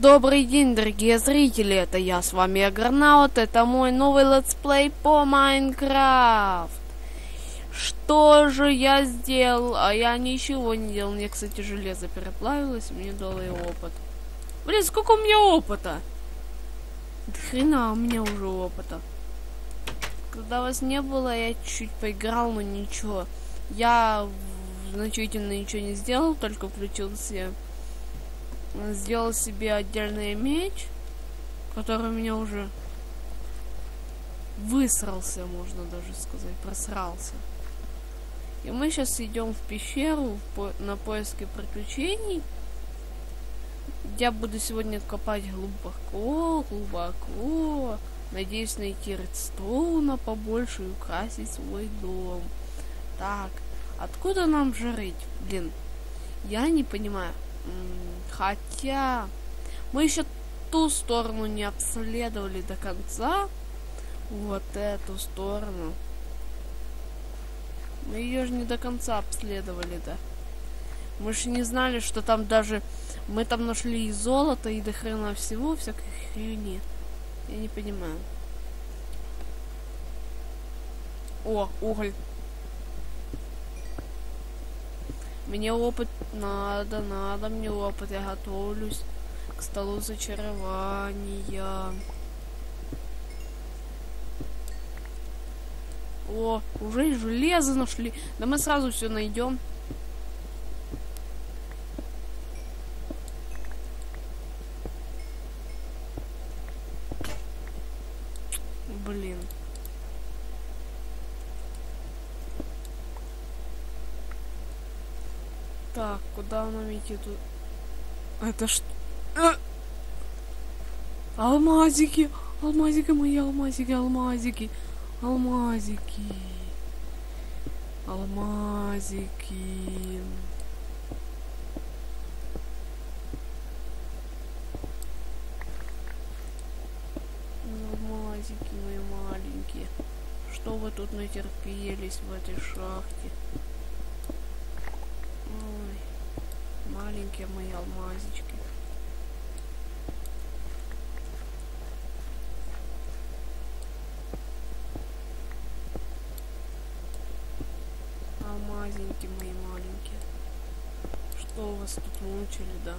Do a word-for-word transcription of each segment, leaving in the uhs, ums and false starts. Добрый день, дорогие зрители, это я, с вами Агронаут, это мой новый летсплей по Майнкрафт. Что же я сделал? А я ничего не делал, мне, кстати, железо переплавилось, мне дало его опыт. Блин, сколько у меня опыта? Да хрена, у меня уже опыта. Когда вас не было, я чуть-чуть поиграл, но ничего. Я значительно ничего не сделал, только включился... Сделал себе отдельный меч, который у меня уже высрался, можно даже сказать, просрался. И мы сейчас идем в пещеру в по на поиски приключений. Я буду сегодня копать глубоко, глубоко. Надеюсь найти редстоуна побольше и украсить свой дом. Так, откуда нам жрить? Блин, я не понимаю. Хотя мы еще ту сторону не обследовали до конца. Вот эту сторону. Мы ее же не до конца обследовали, да. Мы же не знали, что там даже... Мы там нашли и золото, и до хрена всего, всякой хрени. Я не понимаю. О, уголь. Мне опыт надо, надо мне опыт, я готовлюсь к столу зачарования. О, уже и железо нашли. Да мы сразу все найдем. Блин. Так, куда нам идти тут? Это что? А! Алмазики! Алмазики мои, алмазики, алмазики! Алмазики! Алмазики! Алмазики мои маленькие! Что вы тут натерпелись в этой шахте? Маленькие мои алмазички. Алмазенькие мои маленькие. Что у вас тут мучили, да?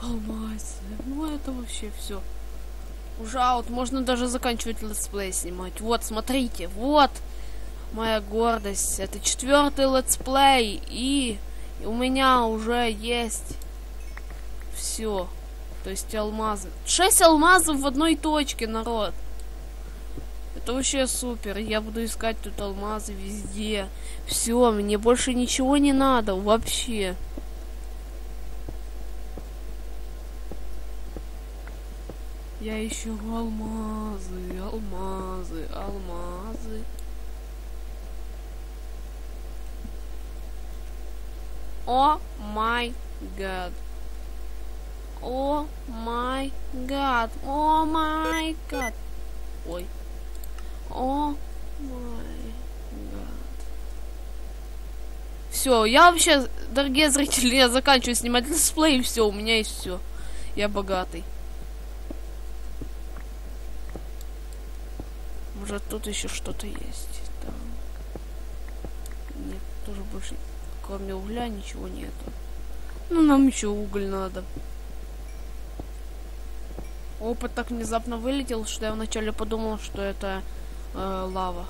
Алмазы. Ну это вообще все. Ужаут, можно даже заканчивать летсплей снимать. Вот, смотрите, вот моя гордость. Это четвертый летсплей, и у меня уже есть все. То есть алмазы. Шесть алмазов в одной точке, народ. Это вообще супер. Я буду искать тут алмазы везде. Все, мне больше ничего не надо вообще. Я ищу алмазы, алмазы, алмазы. О май гад. О май гад. О май гад. Ой. О май гад. Все, я вообще, дорогие зрители, я заканчиваю снимать летсплей, и все, у меня есть все. Я богатый. Может, тут еще что-то есть. Так. Нет, тоже больше кроме угля ничего нету. Ну, нам еще уголь надо. Опыт так внезапно вылетел, что я вначале подумал, что это э, лава.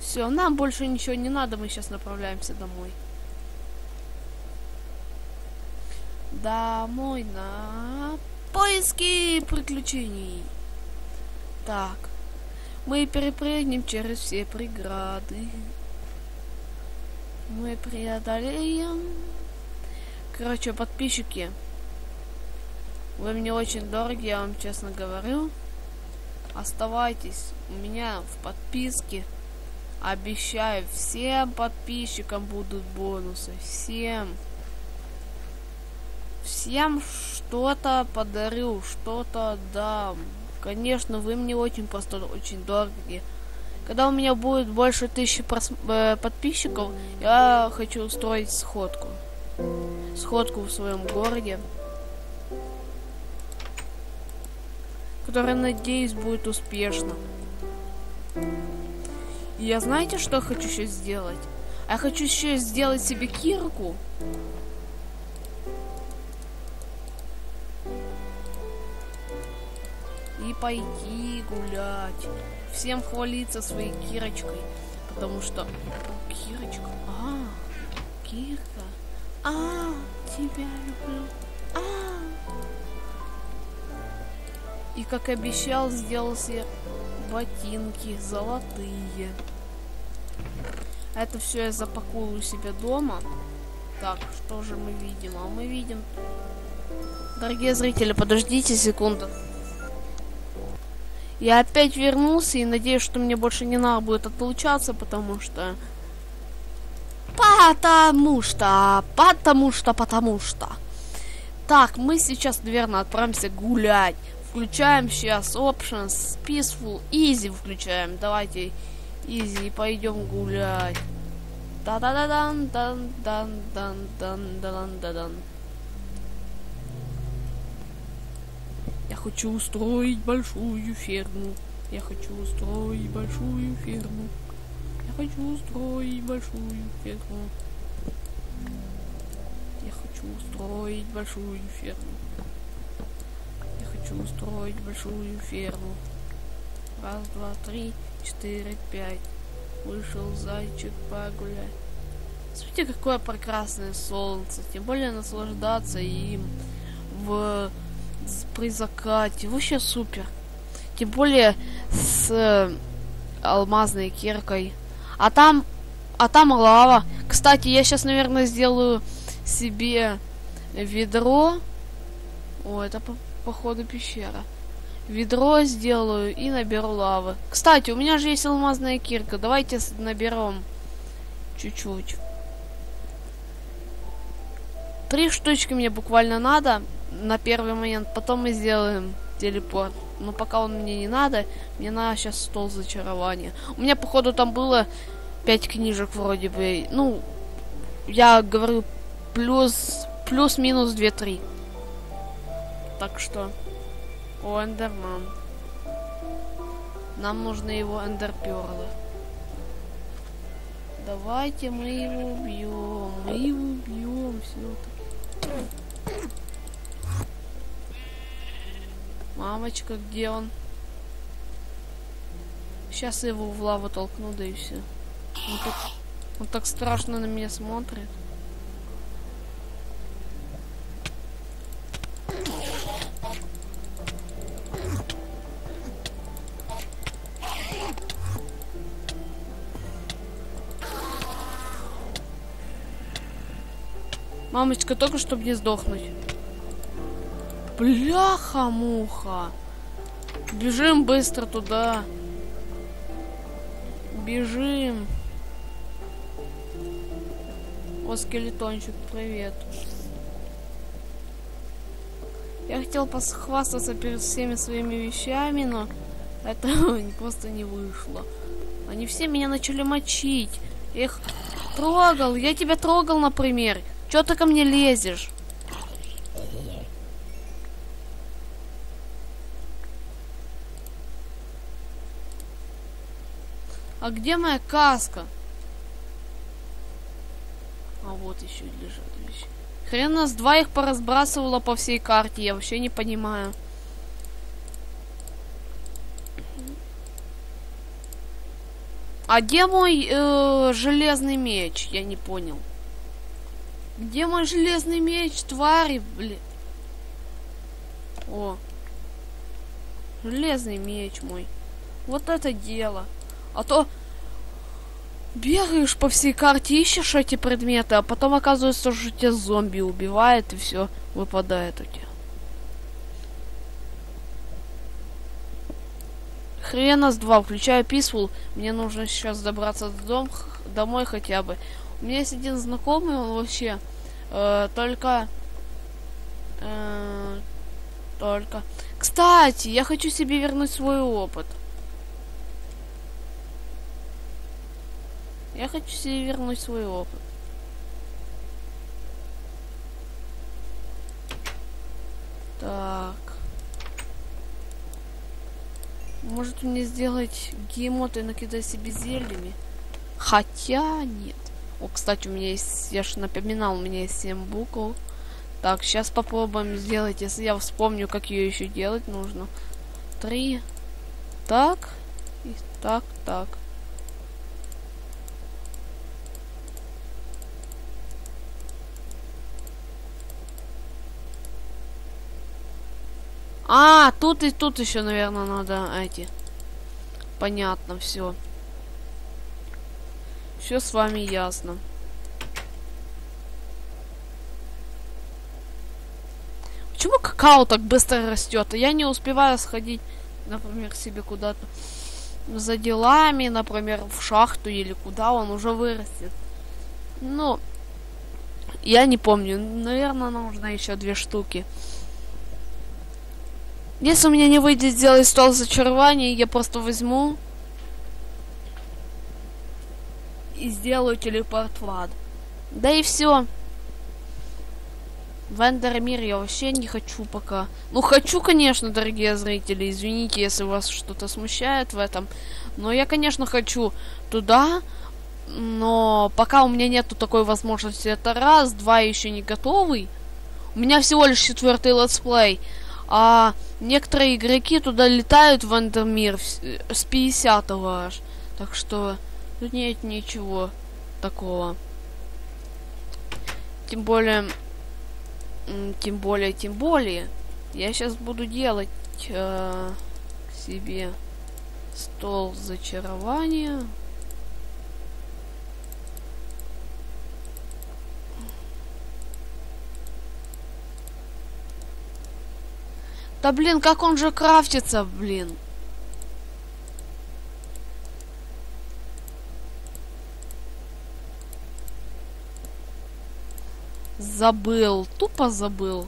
Все, нам больше ничего не надо, мы сейчас направляемся домой. Домой на поиски приключений. Так, мы перепрыгнем через все преграды. Мы преодолеем. Короче, подписчики, вы мне очень дороги, я вам честно говорю. Оставайтесь у меня в подписке. Обещаю, всем подписчикам будут бонусы. Всем. Всем что-то подарю, что-то дам. Конечно, вы мне очень просто очень дороги. Когда у меня будет больше тысячи прос... э, подписчиков, я хочу устроить сходку. Сходку в своем городе. Которая, надеюсь, будет успешна. И я, знаете, что хочу еще сделать? Я хочу еще сделать себе кирку. И пойти гулять. Всем хвалиться своей кирочкой. Потому что... Кирочка. А, кирка. А, тебя люблю. А. И как обещал, сделал себе ботинки золотые. Это все я запакую у себя дома. Так, что же мы видим? А мы видим... Дорогие зрители, подождите секунду. Я опять вернулся и надеюсь, что мне больше не надо будет отлучаться, потому что... Потому что... Потому что... Потому что... Так, мы сейчас, наверное, отправимся гулять. Включаем сейчас Options, Peaceful, Easy включаем. Давайте Easy и пойдем гулять. Та-да-да-дан, дан, дан, дан, дан, дан, дан, дан. Я хочу устроить большую ферму. Я хочу устроить большую ферму. Я хочу устроить большую ферму. Я хочу устроить большую ферму. Я хочу устроить большую ферму. Раз, два, три, четыре, пять. Вышел зайчик погулять. Смотрите, какое прекрасное солнце. Тем более наслаждаться им в... при закате. Вообще супер. Тем более с э, алмазной киркой. А там... А там лава. Кстати, я сейчас, наверное, сделаю себе ведро. О, это по походу пещера. Ведро сделаю и наберу лавы. Кстати, у меня же есть алмазная кирка. Давайте наберем чуть-чуть. Три штучки мне буквально надо. На первый момент, потом мы сделаем телепорт. Но пока он мне не надо, мне надо сейчас стол зачарования. У меня, походу, там было пять книжек вроде бы. Ну, я говорю, плюс, плюс-минус две-три. Так что... О, эндерман. Нам нужны его эндерперлы. Давайте мы его убьем. Мы его убьем все-таки. Мамочка, где он? Сейчас я его в лаву толкну, да и все. Он так, он так страшно на меня смотрит. Мамочка, только чтобы не сдохнуть. Бляха-муха. Бежим быстро туда. Бежим. О, скелетончик, привет. Я хотел похвастаться перед всеми своими вещами, но это просто не вышло. Они все меня начали мочить. Я их трогал. Я тебя трогал, например. Чё ты ко мне лезешь? А где моя каска? А вот еще лежат вещи. Хрен нас два их поразбрасывала по всей карте. Я вообще не понимаю. А где мой э, железный меч? Я не понял. Где мой железный меч, твари, блин? О. Железный меч мой. Вот это дело. А то бегаешь по всей карте, ищешь эти предметы, а потом оказывается, что тебя зомби убивает и все выпадает у тебя. Хрена с два, включаю Peaceful. Мне нужно сейчас добраться до дом, домой хотя бы. У меня есть один знакомый, он вообще э, только... Э, только... Кстати, я хочу себе вернуть свой опыт. Я хочу себе вернуть свой опыт. Так. Может мне сделать геймод и накидать себе зельями? Хотя нет. О, кстати, у меня есть... Я же напоминал, у меня есть семь букв. Так, сейчас попробуем сделать, если я вспомню, как ее еще делать нужно. Три. Так. И так, так. А, тут и тут еще, наверное, надо эти. Понятно, все. Все с вами ясно. Почему какао так быстро растет? Я не успеваю сходить, например, себе куда-то за делами, например, в шахту или куда, он уже вырастет. Ну, я не помню. Наверное, нужно еще две штуки. Если у меня не выйдет сделать стол зачарования, я просто возьму и сделаю телепорт в ад. Да и все. В Эндермир я вообще не хочу пока. Ну, хочу, конечно, дорогие зрители. Извините, если вас что-то смущает в этом. Но я, конечно, хочу туда. Но пока у меня нету такой возможности. Это раз, два еще не готовый. У меня всего лишь четвертый летсплей. А некоторые игроки туда летают в Эндермир с пятидесятого аж. Так что тут нет ничего такого. Тем более, тем более, тем более. Я сейчас буду делать э, себе стол зачарования. Да блин, как он же крафтится, блин. Забыл, тупо забыл.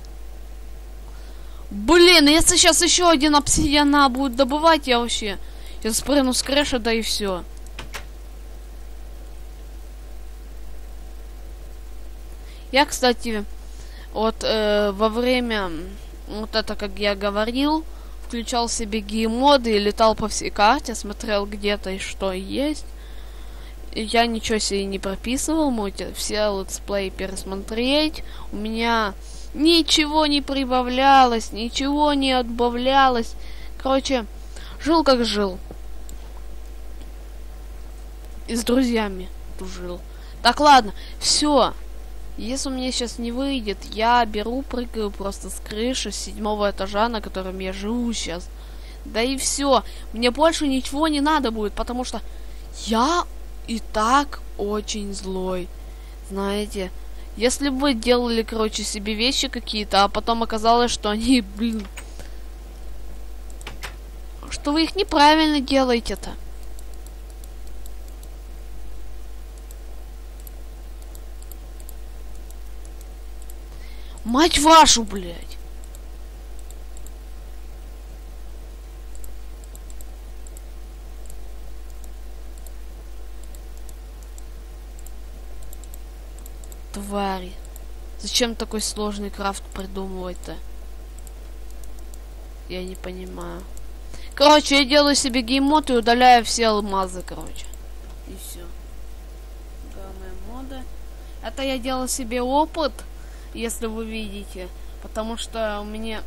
Блин, если сейчас еще один обсидиан будет добывать, я вообще... Я спрыгну с крыши, да и все. Я, кстати, вот э, во время... Вот это, как я говорил, включал себе геймоды и летал по всей карте, смотрел где-то и что есть. Я ничего себе не прописывал, можете все летсплеи пересмотреть. У меня ничего не прибавлялось, ничего не отбавлялось. Короче, жил как жил. И с друзьями тужил. Так, ладно, все. Если у меня сейчас не выйдет, я беру, прыгаю просто с крыши с седьмого этажа, на котором я живу сейчас. Да и все. Мне больше ничего не надо будет, потому что я и так очень злой. Знаете, если бы вы делали, короче, себе вещи какие-то, а потом оказалось, что они, блин... Что вы их неправильно делаете-то. Мать вашу, блядь. Твари. Зачем такой сложный крафт придумывать-то? Я не понимаю. Короче, я делаю себе геймод и удаляю все алмазы, короче. И все. Мода. Это я делал себе опыт. Если вы видите, потому что у меня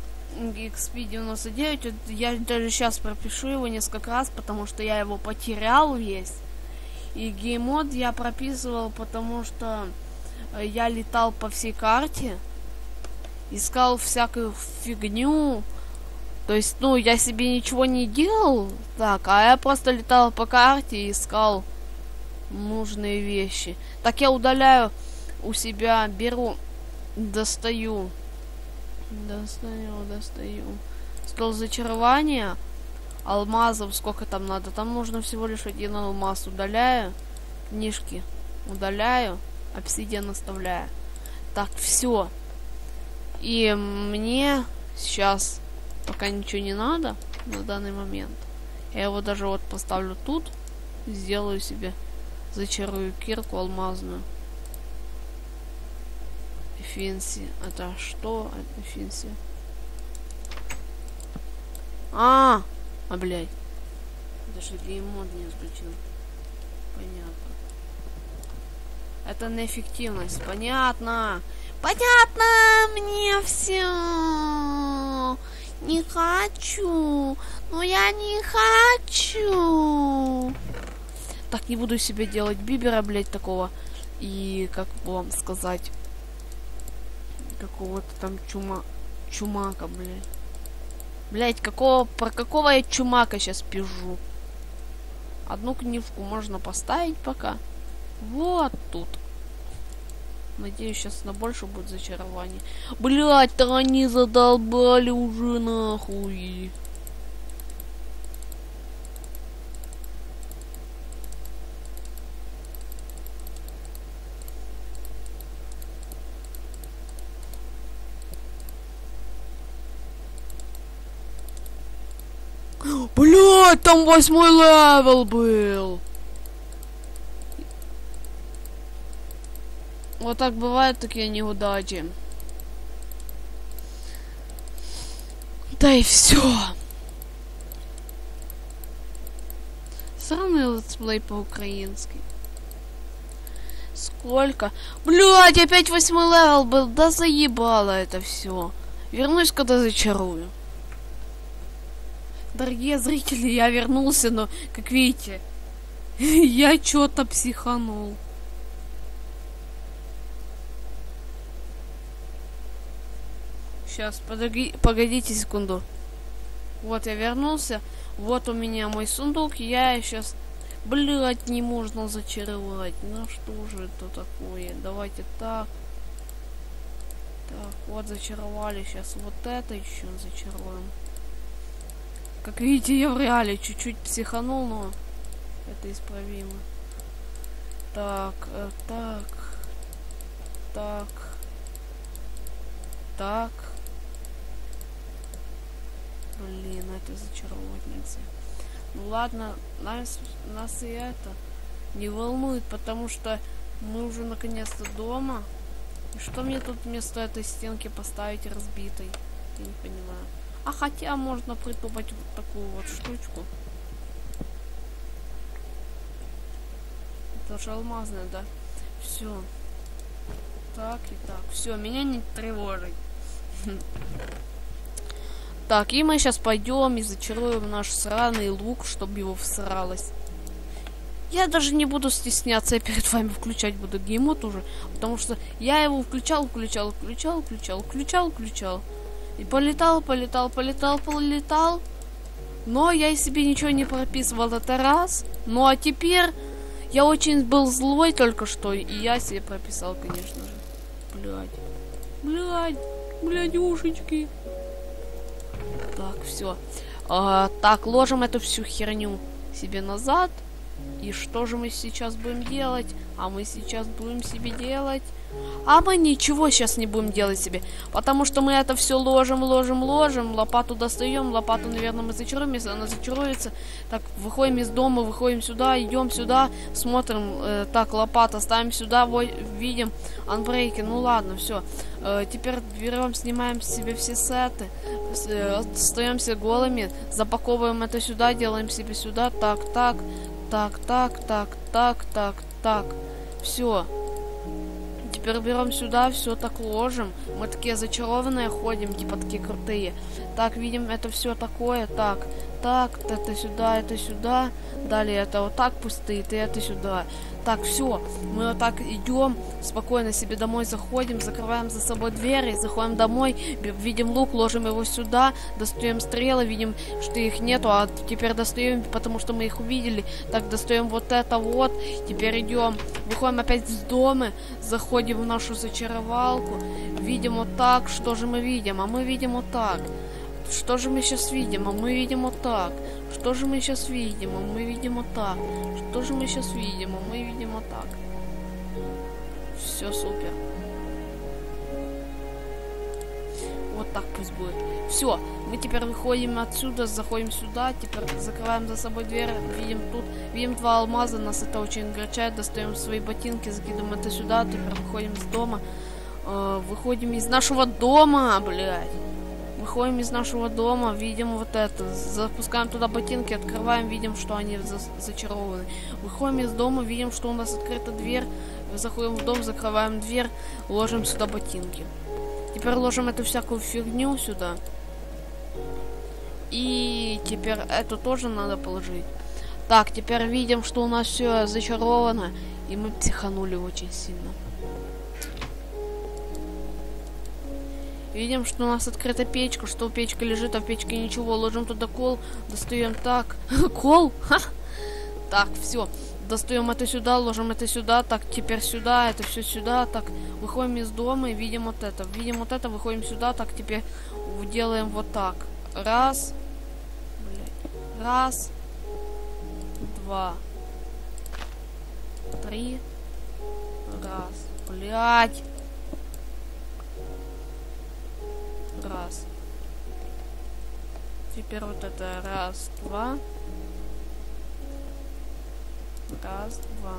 икс пи девяносто девять, я даже сейчас пропишу его несколько раз, потому что я его потерял весь. И геймод я прописывал, потому что я летал по всей карте, искал всякую фигню. То есть, ну, я себе ничего не делал, так, а я просто летал по карте и искал нужные вещи. Так, я удаляю у себя, беру... Достаю. Достаю, достаю. Стол зачарования. Алмазов сколько там надо? Там нужно всего лишь один алмаз. Удаляю. Книжки удаляю. Обсидиан оставляю. Так, все. И мне сейчас пока ничего не надо на данный момент. Я его даже вот поставлю тут. Сделаю себе Зачарую кирку алмазную. Эффенси. Это что? Эффенси. А, а, блядь. Даже геймод не включил. Понятно. Это на эффективность. Понятно. Понятно мне все. Не хочу. Но я не хочу. Так, не буду себе делать бибера, блядь, такого. И, как бы вам сказать, какого-то там чума... Чумака, блядь. Блядь, какого... Про какого я чумака сейчас пижу? Одну книжку можно поставить пока. Вот тут. Надеюсь, сейчас на больше будет зачарование. Блядь-то они задолбали уже нахуй. Блять, там восьмой левел был. Вот так бывают такие неудачи. Да и все. Самый летсплей по-украински. Сколько? Блять, опять восьмой левел был. Да заебало это все. Вернусь, когда зачарую. Дорогие зрители, я вернулся, но, как видите, я что-то психанул. Сейчас, подоги... погодите секунду. Вот я вернулся. Вот у меня мой сундук. Я сейчас... Блять, не можно зачаровать. Ну что же это такое? Давайте так. Так, вот зачаровали. Сейчас вот это еще зачароваем. Как видите, я в реале чуть-чуть психанул, но это исправимо. Так, так, так, так. Блин, это зачаровывать нельзя. Ну ладно, нас, нас и это не волнует, потому что мы уже наконец-то дома. И что мне тут вместо этой стенки поставить разбитой? Я не понимаю. А хотя можно притопать вот такую вот штучку. Это же алмазная, да? Все. Так и так. Все, меня не тревожит. Так, и мы сейчас пойдем и зачаруем наш сраный лук, чтобы его всралось. Я даже не буду стесняться, я перед вами включать буду геймод уже. Потому что я его включал, включал, включал, включал, включал, включал. И полетал, полетал, полетал, полетал. Но я себе ничего не прописывал, это раз. Ну а теперь я очень был злой только что. И я себе прописал, конечно же. Блядь. Блядь. Блядь, ушечки. Так, все. А, так, ложим эту всю херню себе назад. И что же мы сейчас будем делать? А мы сейчас будем себе делать... А мы ничего сейчас не будем делать себе. Потому что мы это все ложим, ложим, ложим. Лопату достаем. Лопату, наверное, мы зачаруем. Если она зачаруется. Так, выходим из дома, выходим сюда, идем сюда. Смотрим. Э, так, лопата ставим сюда. Во, видим. Анбрейки. Ну ладно, все. Э, теперь берем, снимаем себе все сеты. Э, остаемся голыми. Запаковываем это сюда. Делаем себе сюда. Так, так, так, так, так, так, так, так. Все. Теперь берем сюда, все так ложим. Мы такие зачарованные ходим, типа такие крутые. Так, видим, это все такое. Так, так, это сюда, это сюда. Далее это вот так пусть стоит, и это сюда. Так, все. Мы вот так идем, спокойно себе домой заходим, закрываем за собой двери, заходим домой, видим лук, ложим его сюда, достаем стрелы, видим, что их нету, а теперь достаем, потому что мы их увидели. Так, достаем вот это вот. Теперь идем, выходим опять из дома, заходим в нашу зачаровалку, видим вот так. Что же мы видим? А мы видим вот так. Что же мы сейчас видим? А мы видим вот так. Что же мы сейчас видим? А мы видим вот так. Что же мы сейчас видим? А мы видим вот так. Все супер. Вот так пусть будет. Все, мы теперь выходим отсюда, заходим сюда, теперь закрываем за собой дверь, видим тут, видим два алмаза, нас это очень огорчает, достаем свои ботинки, закидываем это сюда, теперь выходим из дома, э, выходим из нашего дома, блядь. Выходим из нашего дома, видим вот это, запускаем туда ботинки, открываем, видим, что они за зачарованы. Выходим из дома, видим, что у нас открыта дверь, заходим в дом, закрываем дверь, ложим сюда ботинки. Теперь ложим эту всякую фигню сюда. И теперь это тоже надо положить. Так, теперь видим, что у нас все зачаровано, и мы психанули очень сильно. Видим, что у нас открыта печка, что печка лежит, а в печке ничего. Ложим туда кол, достаем так. Кол? Ха! Так, все. Достаем это сюда, ложим это сюда, так, теперь сюда, это все сюда, так. Выходим из дома и видим вот это. Видим вот это, выходим сюда, так, теперь делаем вот так. Раз. Блядь. Раз. Два. Три. Раз. Блядь. Раз. Теперь вот это раз, два. Раз, два.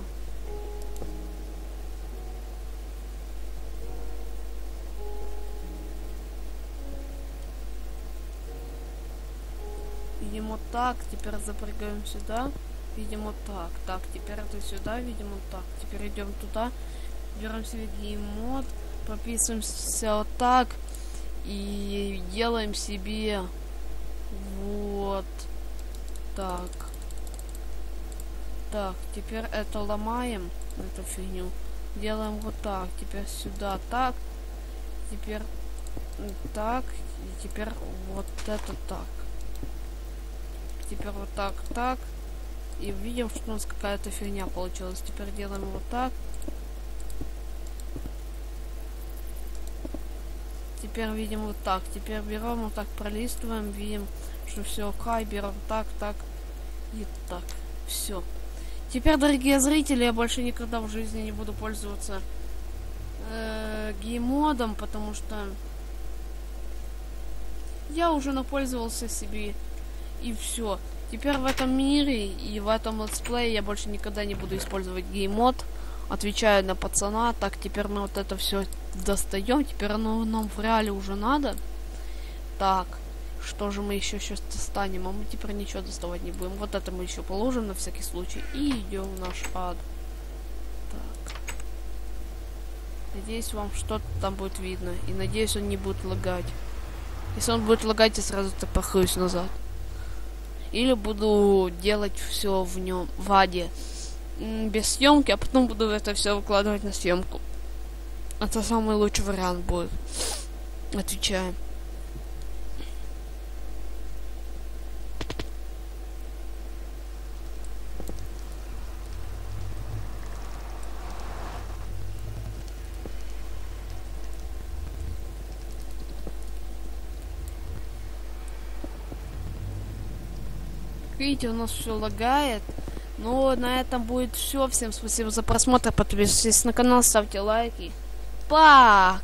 Видим вот так, теперь запрыгаем сюда. Видим вот так. Так, теперь это сюда, видим вот так. Теперь идем туда. Берем себе геймод. Прописываемся вот так. И делаем себе вот так. Так, теперь это ломаем, эту фигню. Делаем вот так. Теперь сюда так. Теперь так. И теперь вот это так. Теперь вот так, так. И видим, что у нас какая-то фигня получилась. Теперь делаем вот так. Теперь видим вот так. Теперь берем вот так, пролистываем, видим, что все окей, берем так, так и так. Все. Теперь, дорогие зрители, я больше никогда в жизни не буду пользоваться э, геймодом, потому что я уже напользовался себе, и все. Теперь в этом мире и в этом летсплее я больше никогда не буду использовать геймод. Отвечаю на пацана. Так, теперь мы вот это все достаем. Теперь оно нам в реале уже надо. Так. Что же мы еще сейчас достанем? А мы теперь ничего доставать не будем. Вот это мы еще положим на всякий случай. И идем в наш ад. Так. Надеюсь, вам что-то там будет видно. И надеюсь, он не будет лагать. Если он будет лагать, я сразу топахаюсь назад. Или буду делать все в нем, в аде. Без съемки, а потом буду это все выкладывать на съемку. Это самый лучший вариант будет. Отвечаем. Видите, у нас все лагает. Но на этом будет все. Всем спасибо за просмотр. Подписывайтесь на канал, ставьте лайки. Пока!